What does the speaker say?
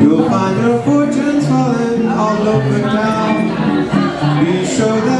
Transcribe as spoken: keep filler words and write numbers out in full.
You'll find your fortunes falling all over town. Be sure that